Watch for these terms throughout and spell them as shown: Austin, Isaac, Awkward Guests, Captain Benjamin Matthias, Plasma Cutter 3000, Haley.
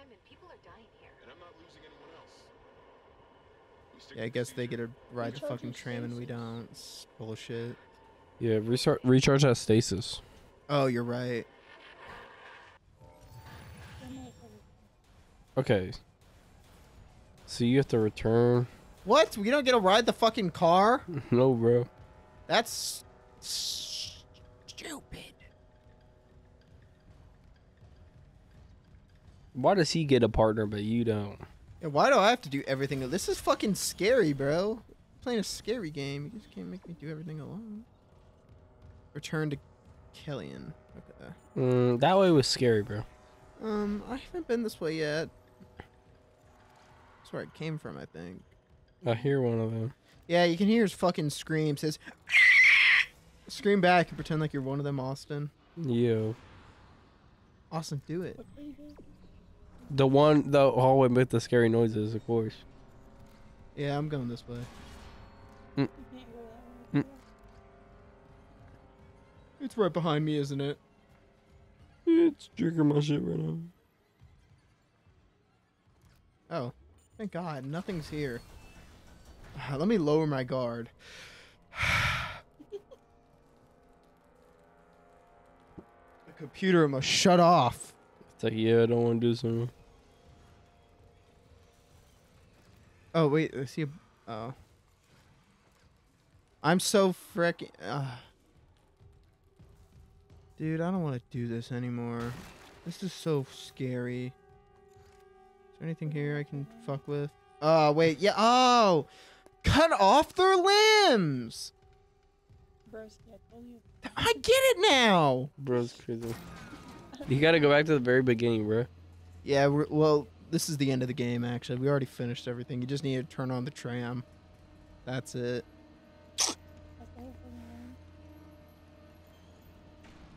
him and people are dying here. And I'm not losing anyone else. Yeah, I guess they get to ride the fucking tram and we don't. It's bullshit. Yeah, recharge that stasis. Oh, you're right. Okay. So you have to return. What? We don't get to ride the fucking car? No, bro. That's stupid. Why does he get a partner but you don't? Yeah, why do I have to do everything? This is fucking scary, bro. I'm playing a scary game. You just can't make me do everything alone. Return to Kellyan. Okay. That way was scary, bro. I haven't been this way yet. That's where it came from, I think. I hear one of them. Yeah, you can hear his fucking scream. Says, scream back and pretend like you're one of them, Austin. Yo. Austin, do it. The one, the hallway with the scary noises, of course. Yeah, I'm going this way. Mm. Mm. It's right behind me, isn't it? It's drinking my shit right now. Oh, thank God, nothing's here. Let me lower my guard. The computer must shut off. It's like, yeah, I don't want to do something. Oh wait, I see. Oh, I'm so frickin'. Dude, I don't want to do this anymore. This is so scary. Is there anything here I can fuck with? Oh, wait. Yeah. Oh! Cut off their limbs! I get it now! Bro's crazy. You gotta go back to the very beginning, bro. Yeah, well, this is the end of the game, actually. We already finished everything. You just need to turn on the tram. That's it.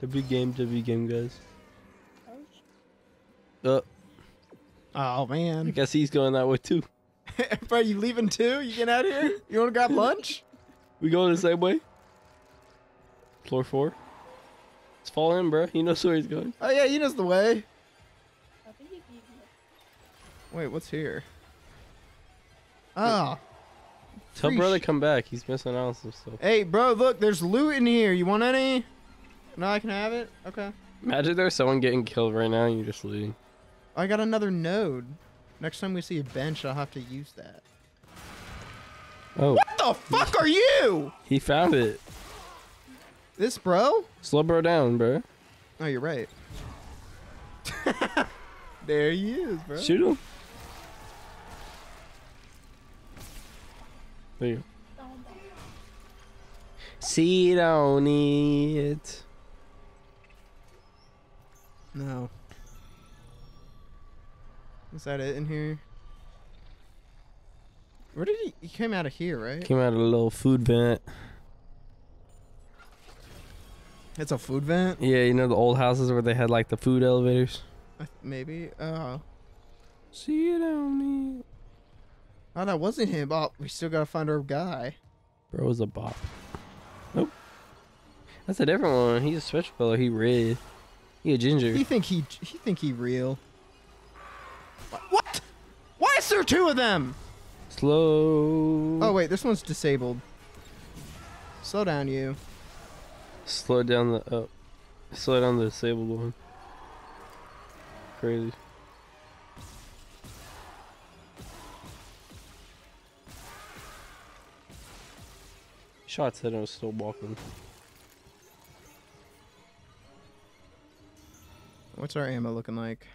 W game, guys. Oh, man. I guess he's going that way, too. Bro, you leaving, too? You getting out of here? You want to grab lunch? We going the same way? Floor 4. Let's fall in, bro. He knows where he's going. Oh, yeah, he knows the way. Wait, what's here? Oh. Tell brother come back. He's missing out on some stuff. Hey, bro, look. There's loot in here. You want any? No, I can have it? Okay. Imagine there's someone getting killed right now and you're just leaving. I got another node. Next time we see a bench, I'll have to use that. Oh. What the fuck are you? He found it. This bro? Slow bro down, bro. Oh, you're right. There he is, bro. Shoot him. There you go. See, don't need it. No. Is that it in here? Where did he came out of here, right? Came out of a little food vent. It's a food vent? Yeah, you know the old houses where they had like the food elevators? Maybe. Oh. See it on me. Oh, that wasn't him. Oh, we still gotta find our guy. Bro was a bop. Nope. That's a different one. He's a switch fella. He red. He a ginger. He think he real. What? Why is there two of them? Slow. Oh wait, this one's disabled. Slow down, you. Slow down the slow down the disabled one. Crazy. Shots that I was still walking. What's our ammo looking like?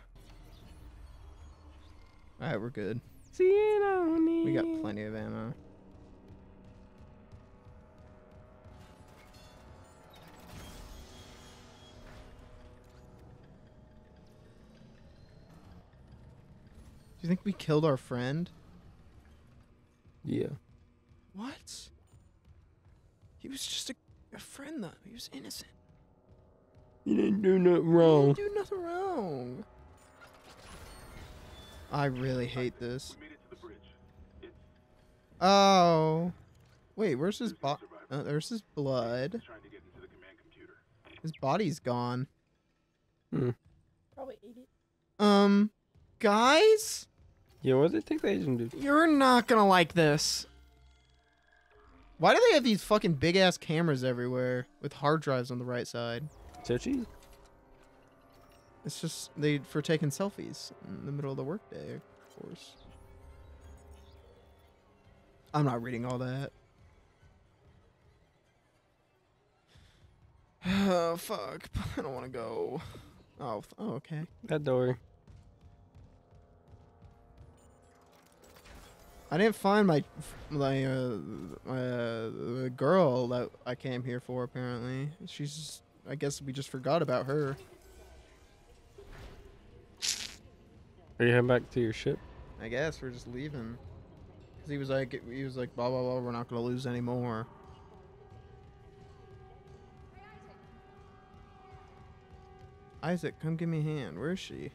Alright, we're good. We got plenty of ammo. Do you think we killed our friend? Yeah. What? He was just a friend, though. He was innocent. You didn't do nothing wrong. You didn't do nothing wrong. I really hate this. Oh. Wait, where's his body? Oh, there's his blood. His body's gone. Hmm. Probably ate it. Guys? Yeah, what did they think they didn't do? You're not gonna like this. Why do they have these fucking big-ass cameras everywhere with hard drives on the right side? So cheesy. It's just for taking selfies in the middle of the workday, of course. I'm not reading all that. Oh, fuck. I don't want to go. Oh, okay. That door. I didn't find my girl that I came here for, apparently. She's just, I guess we just forgot about her. Are you heading back to your ship? I guess we're just leaving. Cause he was like, blah blah blah. We're not gonna lose anymore. Isaac, come give me a hand. Where is she?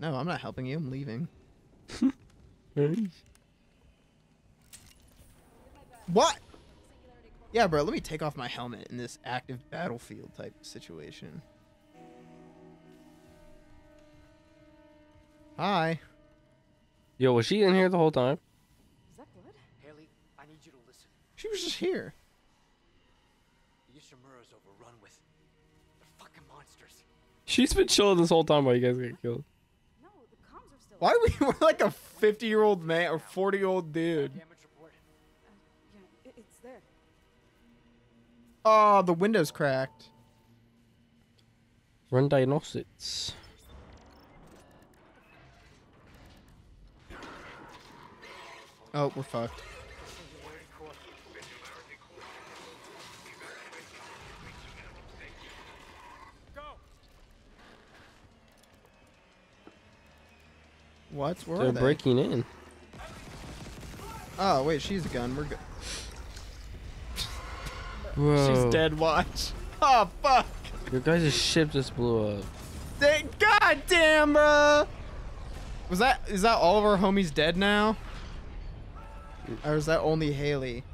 No, I'm not helping you. I'm leaving. What? Yeah, bro. Let me take off my helmet in this active battlefield type situation. Hi. Yo, was she in here the whole time? Is that good? Haley, I need you to listen. She was just here. Yishimura's overrun with the fucking monsters. She's been chilling this whole time while you guys get killed. No, the comms are still. Why we're like a 50-year-old man or 40-year-old dude? Yeah, it's there. Oh, the window's cracked. Run diagnostics. Oh, we're fucked. Go. What? Where are they? They're breaking in. Oh, wait, she's a gun. We're good. She's dead. Watch. Oh, fuck. Your guys' ship just blew up. Thank God damn, bruh. Is that all of our homies dead now? Or is that only Haley?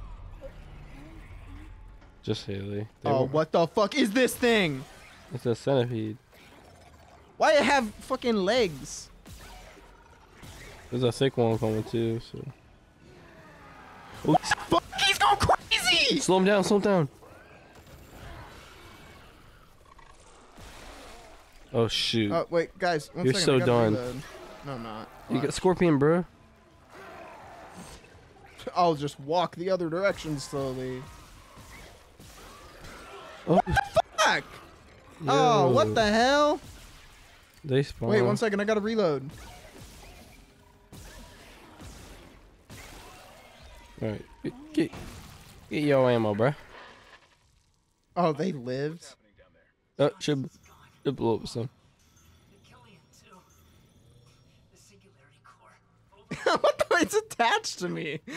Just Haley. Oh, what the fuck is this thing? It's a centipede. Why it have fucking legs? There's a thick one coming too, so... What the fuck? He's going crazy! Slow him down, slow him down. Oh, shoot. Oh, wait, guys. You're so done. No, I'm not. You got Scorpion, bro. I'll just walk the other direction slowly. Oh. What the fuck? Yo. Oh, what the hell? They spawned. Wait, 1 second. I gotta reload. All right, get your ammo, bruh. Oh, they lived. Oh, should blow up some. What the? It's attached to me. Ew. No.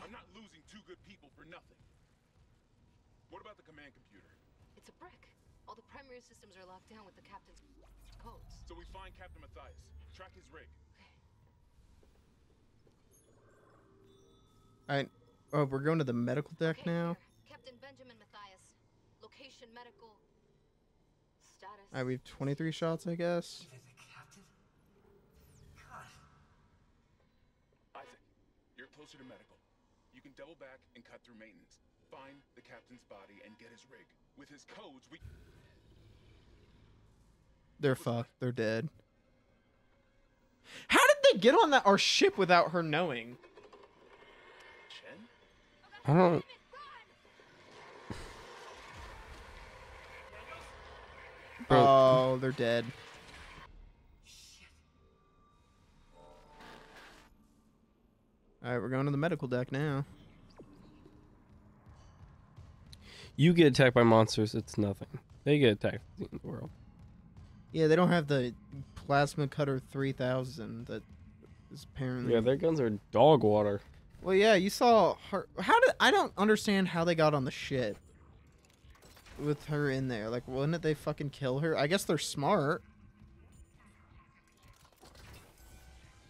I'm not losing two good people for nothing. What about the command computer? It's a brick. All the primary systems are locked down with the captain's codes. So we find Captain Matthias. Track his rig. Okay. All right. Oh, we're going to the medical deck now. Captain Benjamin Matthias. Location medical. All right, we have 23 shots, I guess. God. Isaac, you're closer to medical. You can double back and cut through maintenance. Find the captain's body and get his rig. With his codes, we... They're fucked. They're dead. How did they get on our ship without her knowing? Chen? I don't... Oh, they're dead. Shit. All right, we're going to the medical deck now. You get attacked by monsters, it's nothing. They get attacked in the world. Yeah, they don't have the Plasma Cutter 3000 that is apparently... Yeah, their guns are dog water. Well, yeah, you saw her... I don't understand how they got on the ship. With her in there, like, wouldn't they fucking kill her? I guess they're smart,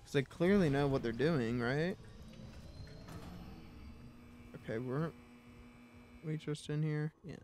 cause they clearly know what they're doing, right? Okay, weren't we just in here? Yeah.